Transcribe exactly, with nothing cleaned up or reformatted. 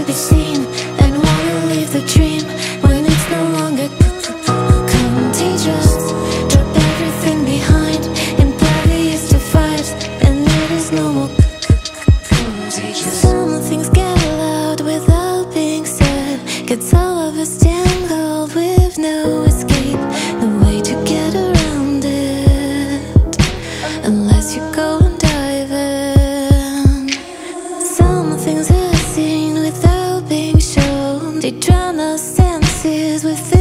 to be seen and wanna live the dream when it's no longer contagious. Drop everything behind impervious to vibes, and it is no more contagious. Some things get allowed without being said, gets all of us tangled with no escape, no way to get around it unless you go and dive in. Some things are seen without being shown, they drown our senses with